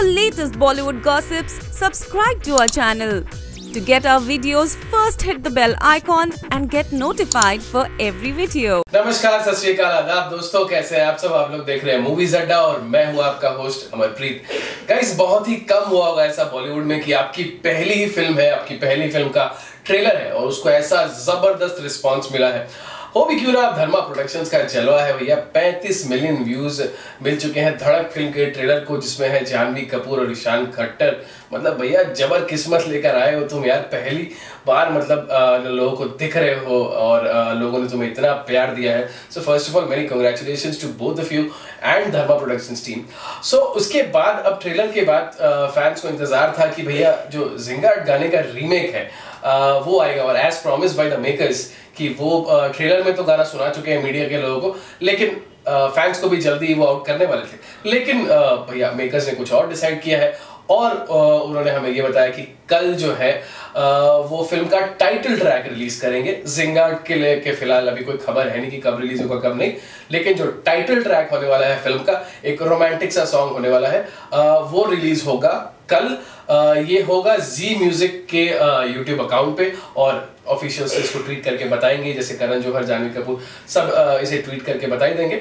for latest Bollywood gossips, subscribe to our channel. To get our videos, first hit the bell icon and get notified for every video. नमस्कार, सत श्री अकाल, आदाब दोस्तों, कैसे हैं आप सब। आप लोग देख रहे हैं मूवीज़अड्डा और मैं हूं आपका होस्ट अमरप्रीत। गाइस, बहुत ही कम हुआ होगा ऐसा बॉलीवुड में कि आपकी पहली ही फिल्म है, आपकी पहली फिल्म का ट्रेलर है और उसको ऐसा जबरदस्त रिस्पॉन्स मिला है। हो भी क्यों ना, आप धर्मा प्रोडक्शंस का जलवा है भैया। 35 मिलियन व्यूज मिल चुके हैं धड़क फिल्म के ट्रेलर को, जिसमें है जाह्नवी कपूर और ईशान खट्टर। मतलब भैया, जबर किस्मत लेकर आए हो तुम यार। पहली बार मतलब लोगों को दिख रहे हो और लोगों ने तुम्हें इतना प्यार दिया है। So first of all, many congratulations to both of you and Dharma productions team. So उसके बाद, अब ट्रेलर के बाद फैंस को इंतजार था कि भैया जो जिंगाट गाने का रीमेक है वो आएगा। और as promised by the makers कि वो ट्रेलर में तो गाना सुना चुके हैं मीडिया के लोगों को, लेकिन फैंस को भी जल्दी वो आउट करने वाले थे। लेकिन भैया मेकर्स ने कुछ और डिसाइड किया है और उन्होंने हमें ये बताया कि कल जो है वो फिल्म का टाइटल ट्रैक रिलीज करेंगे। जिंगाट के लिए के फिलहाल अभी कोई खबर है नहीं कि कब रिलीज होगा कब नहीं, लेकिन जो टाइटल ट्रैक होने वाला है फिल्म का, एक रोमांटिक सा सॉन्ग होने वाला है, वो रिलीज होगा कल। ये होगा जी म्यूजिक के यूट्यूब अकाउंट पे और ऑफिशियल्स इसको ट्वीट करके बताएंगे, जैसे करण जौहर, जाह्नवी कपूर सब इसे ट्वीट करके बताई देंगे।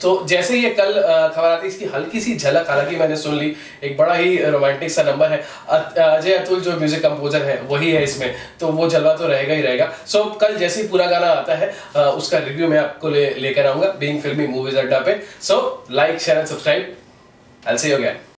तो जैसे ये कल खबर आती, इसकी हल्की सी झलक हालांकि मैंने सुन ली। एक बड़ा ही रोमांटिक सा नंबर है, अजय अतुल जो म्यूजिक कंपोजर है वही है इसमें, तो वो जलवा तो रहेगा ही रहेगा। सो कल जैसे ही पूरा गाना आता है उसका रिव्यू मैं आपको लेकर आऊंगा बीइंग फिल्मी मूवीज अड्डा पे। So like, share and subscribe. अलसे हो गया।